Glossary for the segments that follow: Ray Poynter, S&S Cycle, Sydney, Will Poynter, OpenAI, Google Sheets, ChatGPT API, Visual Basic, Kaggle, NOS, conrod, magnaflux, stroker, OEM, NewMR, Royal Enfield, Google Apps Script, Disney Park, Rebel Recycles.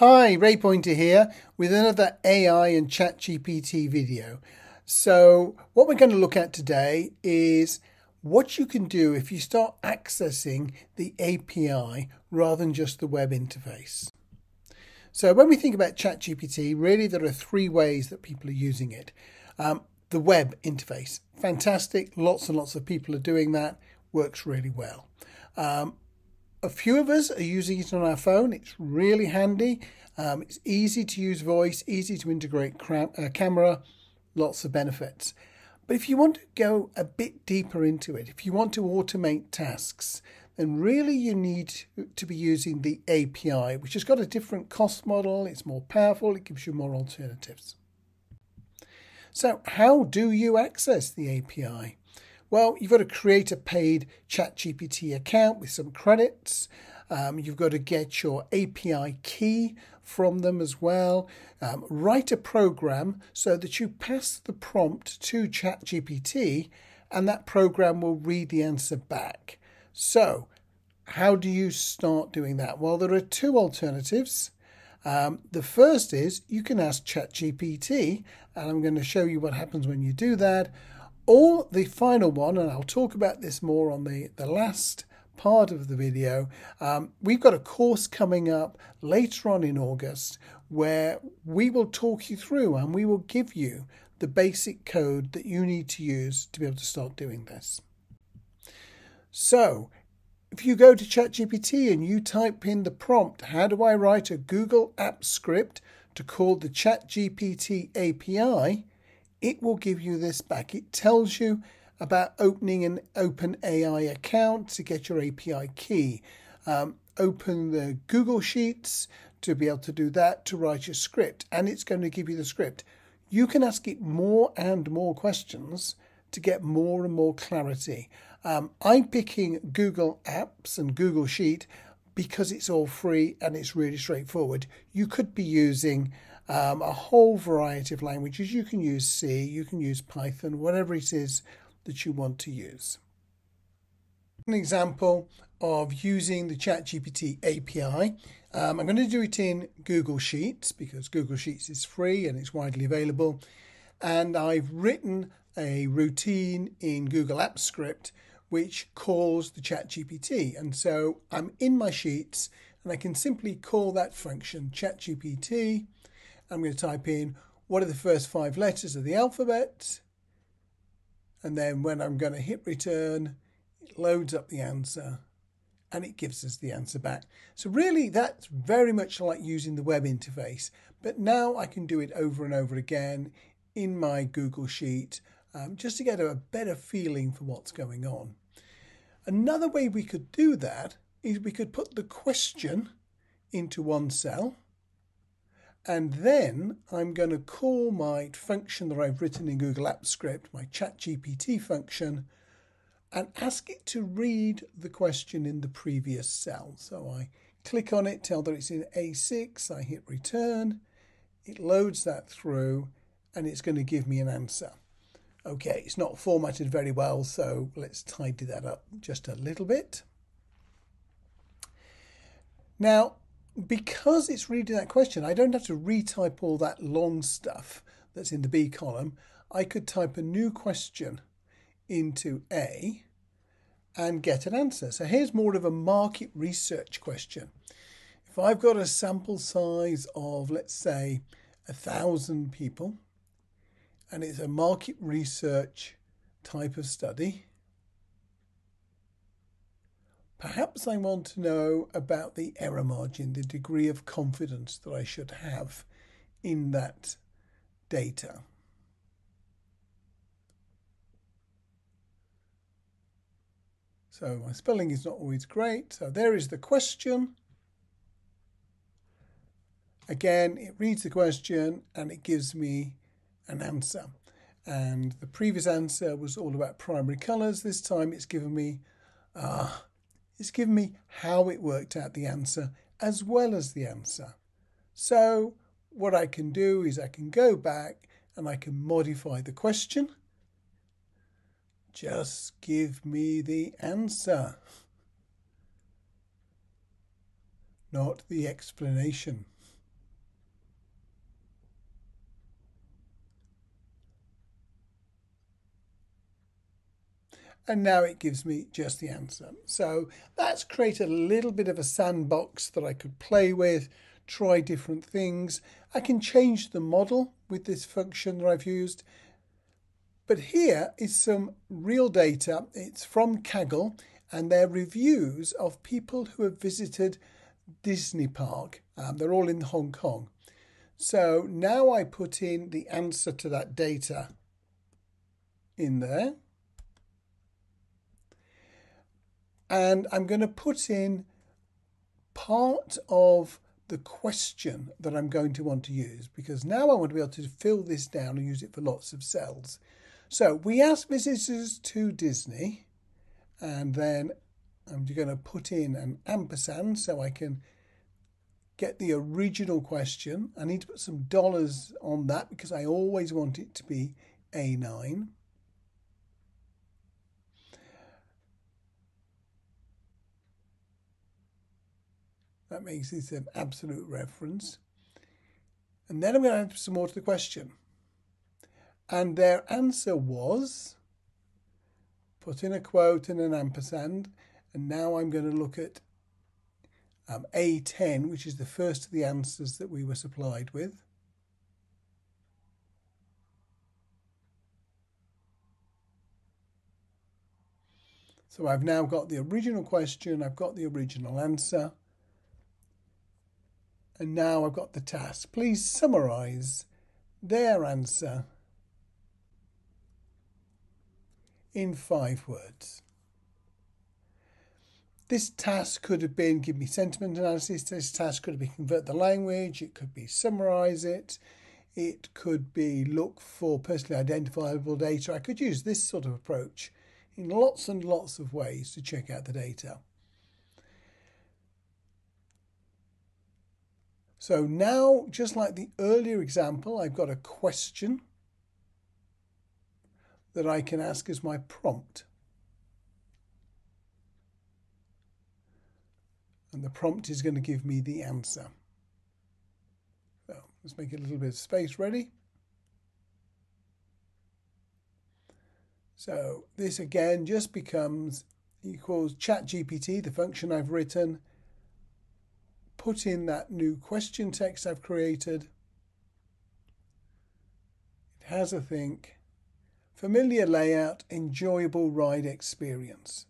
Hi, Ray Poynter here with another AI and ChatGPT video. So what we're going to look at today is what you can do if you start accessing the API rather than just the web interface. So when we think about ChatGPT, really there are three ways that people are using it. The web interface, fantastic. Lots and lots of people are doing that. Works really well. A few of us are using it on our phone. It's really handy. It's easy to use voice, easy to integrate camera, lots of benefits. But if you want to go a bit deeper into it, if you want to automate tasks, then really you need to be using the API, which has got a different cost model. It's more powerful. It gives you more alternatives. So how do you access the API? Well, you've got to create a paid ChatGPT account with some credits. You've got to get your API key from them as well. Write a program so that you pass the prompt to ChatGPT and that program will read the answer back. So how do you start doing that? Well, there are two alternatives. The first is you can ask ChatGPT, and I'm going to show you what happens when you do that. Or the final one, and I'll talk about this more on the last part of the video, we've got a course coming up later on in August where we will talk you through and we will give you the basic code that you need to use to be able to start doing this. So if you go to ChatGPT and you type in the prompt, how do I write a Google Apps Script to call the ChatGPT API? It will give you this back. It tells you about opening an OpenAI account to get your API key. Open the Google Sheets to be able to do that, to write your script, and it's going to give you the script. You can ask it more and more questions to get more and more clarity. I'm picking Google Apps and Google Sheet because it's all free and it's really straightforward. You could be using a whole variety of languages. You can use C, you can use Python, whatever it is that you want to use. An example of using the ChatGPT API. I'm going to do it in Google Sheets because Google Sheets is free and it's widely available. And I've written a routine in Google Apps Script which calls the ChatGPT. And so I'm in my Sheets and I can simply call that function ChatGPT. I'm going to type in what are the first 5 letters of the alphabet, and then when I'm going to hit return, it loads up the answer and it gives us the answer back. So really that's very much like using the web interface, but now I can do it over and over again in my Google Sheet just to get a better feeling for what's going on. Another way we could do that is we could put the question into one cell. And then I'm going to call my function that I've written in Google Apps Script, my ChatGPT function, and ask it to read the question in the previous cell. So I click on it, tell that it's in A6, I hit return, it loads that through, and it's going to give me an answer. Okay, it's not formatted very well, so let's tidy that up just a little bit. Now, because it's reading that question, I don't have to retype all that long stuff that's in the B column. I could type a new question into A and get an answer. So here's more of a market research question. If I've got a sample size of, let's say, 1,000 people, and it's a market research type of study, perhaps I want to know about the error margin, the degree of confidence that I should have in that data. So my spelling is not always great. So there is the question. Again, it reads the question and it gives me an answer. And the previous answer was all about primary colours. This time it's given me It's given me how it worked out the answer as well as the answer. So what I can do is I can go back and I can modify the question. Just give me the answer, not the explanation. and now it gives me just the answer. So that's created a little bit of a sandbox that I could play with, try different things. I can change the model with this function that I've used. But here is some real data. It's from Kaggle, and they're reviews of people who have visited Disney Park. They're all in Hong Kong. So now I put in the answer to that data in there. And I'm going to put in part of the question that I'm going to want to use, because now I want to be able to fill this down and use it for lots of cells. So we asked visitors to Disney, and then I'm going to put in an ampersand so I can get the original question. I need to put some dollars on that because I always want it to be A9. That makes this an absolute reference. And then I'm going to add some more to the question. And their answer was, put in a quote and an ampersand. And now I'm going to look at A10, which is the first of the answers that we were supplied with. So I've now got the original question, I've got the original answer. And now I've got the task. Please summarize their answer in 5 words. This task could have been give me sentiment analysis. This task could have been convert the language. It could be summarize it. It could be look for personally identifiable data. I could use this sort of approach in lots and lots of ways to check out the data. So now, just like the earlier example, I've got a question that I can ask as my prompt. And the prompt is going to give me the answer. So let's make a little bit of space ready. So this again just becomes equals ChatGPT, the function I've written, put in that new question text I've created. It has a think. Familiar layout, enjoyable ride experience.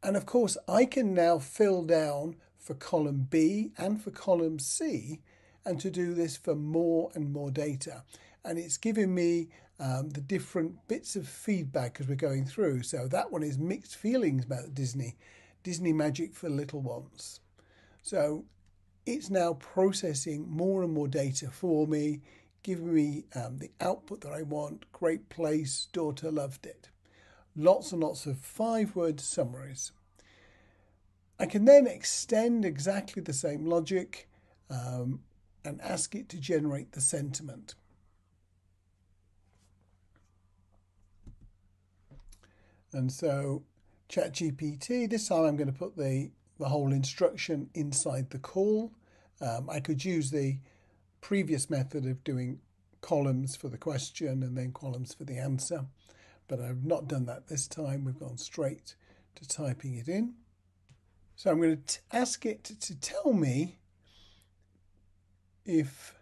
And of course, I can now fill down for column B and for column C, and to do this for more and more data. And it's giving me the different bits of feedback as we're going through. So that one is mixed feelings about Disney magic for little ones. So it's now processing more and more data for me, giving me the output that I want. Great place, daughter loved it. Lots and lots of 5-word summaries. I can then extend exactly the same logic and ask it to generate the sentiment. And so ChatGPT, this time I'm going to put the whole instruction inside the call. I could use the previous method of doing columns for the question and then columns for the answer, but I've not done that this time. We've gone straight to typing it in. So I'm going to ask it to tell me if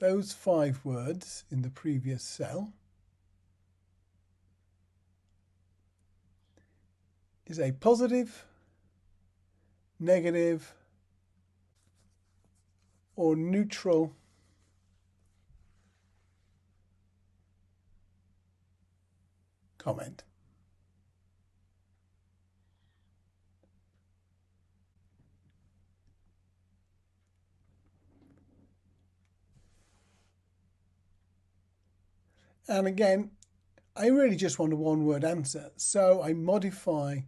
those 5 words in the previous cell is a positive, negative, or neutral comment. And again, I really just want a 1-word answer. So I modify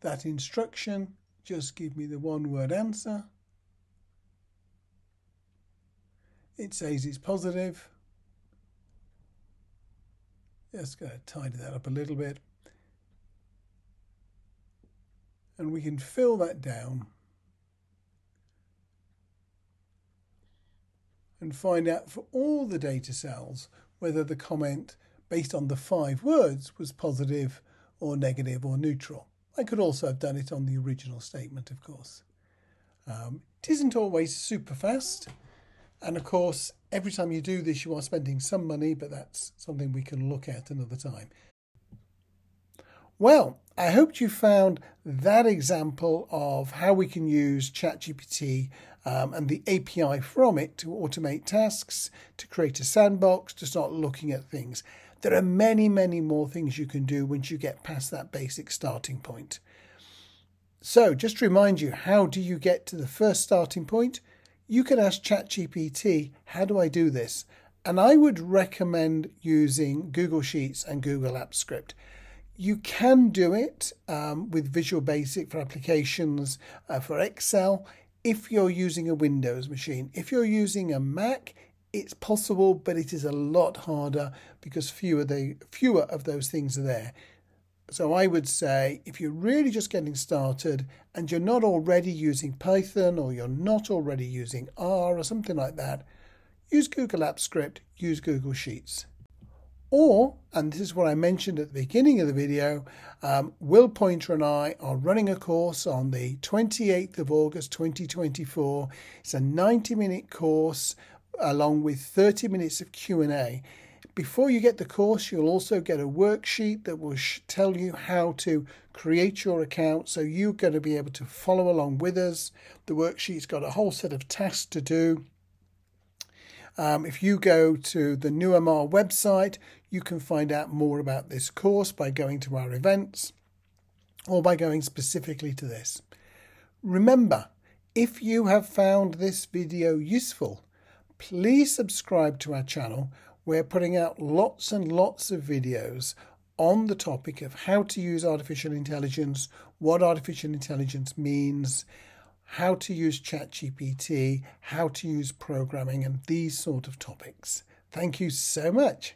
that instruction, just give me the 1-word answer. It says it's positive. Just going to tidy that up a little bit. And we can fill that down and find out for all the data cells whether the comment based on the 5 words was positive or negative or neutral. I could also have done it on the original statement, of course. It isn't always super fast. And of course, every time you do this, you are spending some money, but that's something we can look at another time. Well, I hope you found that example of how we can use ChatGPT and the API from it to automate tasks, to create a sandbox, to start looking at things. There are many, many more things you can do once you get past that basic starting point. So just to remind you, how do you get to the first starting point? You can ask ChatGPT, how do I do this? And I would recommend using Google Sheets and Google Apps Script. You can do it with Visual Basic for applications, for Excel, if you're using a Windows machine. If you're using a Mac, it's possible, but it is a lot harder because fewer of those things are there. So I would say if you're really just getting started and you're not already using Python or you're not already using R or something like that, use Google Apps Script, use Google Sheets. Or, and this is what I mentioned at the beginning of the video, Will Poynter and I are running a course on the 28th of August 2024. It's a 90-minute course along with 30 minutes of Q&A. Before you get the course, you'll also get a worksheet that will tell you how to create your account, so you're going to be able to follow along with us. The worksheet's got a whole set of tasks to do. If you go to the NewMR website, you can find out more about this course by going to our events or by going specifically to this. Remember, if you have found this video useful, please subscribe to our channel. We're putting out lots and lots of videos on the topic of how to use artificial intelligence, what artificial intelligence means, how to use ChatGPT, how to use programming, and these sort of topics. Thank you so much.